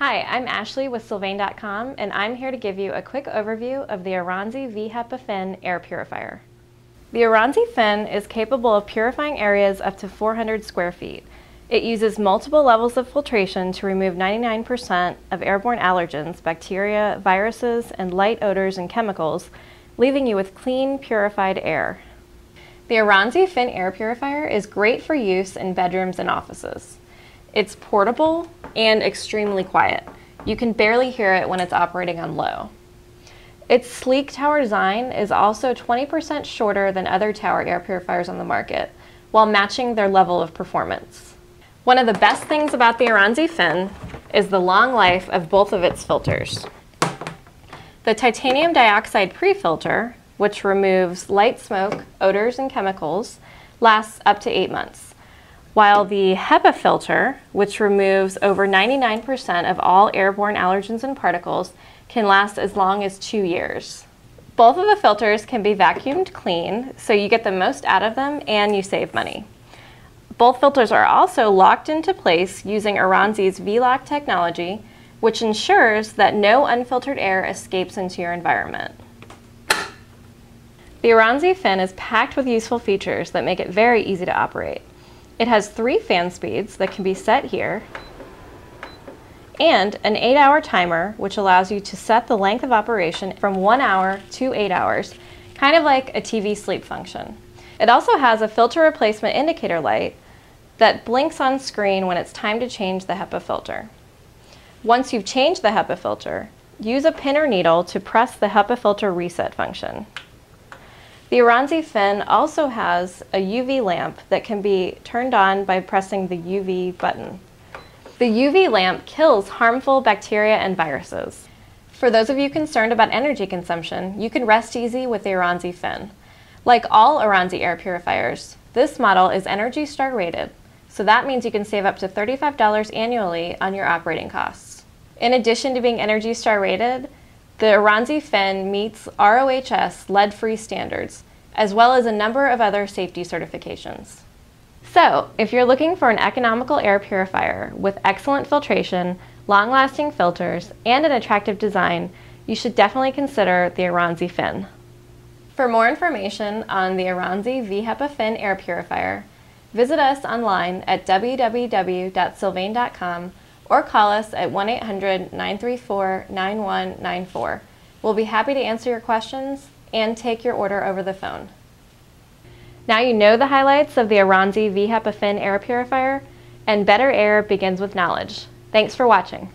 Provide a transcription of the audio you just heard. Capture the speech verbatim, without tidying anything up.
Hi, I'm Ashley with Sylvane dot com, and I'm here to give you a quick overview of the Oransi v HEPA Finn air purifier. The Oransi Finn is capable of purifying areas up to four hundred square feet. It uses multiple levels of filtration to remove ninety-nine percent of airborne allergens, bacteria, viruses, and light odors and chemicals, leaving you with clean, purified air. The Oransi Finn air purifier is great for use in bedrooms and offices. It's portable and extremely quiet. You can barely hear it when it's operating on low. Its sleek tower design is also twenty percent shorter than other tower air purifiers on the market, while matching their level of performance. One of the best things about the Oransi Finn is the long life of both of its filters. The titanium dioxide pre-filter, which removes light smoke, odors, and chemicals, lasts up to eight months. While the HEPA filter, which removes over ninety-nine percent of all airborne allergens and particles, can last as long as two years. Both of the filters can be vacuumed clean, so you get the most out of them and you save money. Both filters are also locked into place using Oransi's V-Lock technology, which ensures that no unfiltered air escapes into your environment. The Oransi Finn is packed with useful features that make it very easy to operate. It has three fan speeds that can be set here, and an eight hour timer, which allows you to set the length of operation from one hour to eight hours, kind of like a T V sleep function. It also has a filter replacement indicator light that blinks on screen when it's time to change the HEPA filter. Once you've changed the HEPA filter, use a pin or needle to press the HEPA filter reset function. The Oransi Finn also has a U V lamp that can be turned on by pressing the U V button. The U V lamp kills harmful bacteria and viruses. For those of you concerned about energy consumption, you can rest easy with the Oransi Finn. Like all Oransi air purifiers, this model is Energy Star rated, so that means you can save up to thirty-five dollars annually on your operating costs. In addition to being Energy Star rated, the Oransi Finn meets R O H S lead-free standards, as well as a number of other safety certifications. So, if you're looking for an economical air purifier with excellent filtration, long-lasting filters, and an attractive design, you should definitely consider the Oransi Finn. For more information on the Oransi v HEPA Finn air purifier, visit us online at w w w dot sylvane dot com or call us at one eight hundred, nine three four, nine one nine four. We'll be happy to answer your questions and take your order over the phone. Now you know the highlights of the Oransi v HEPA Finn air purifier, and better air begins with knowledge. Thanks for watching.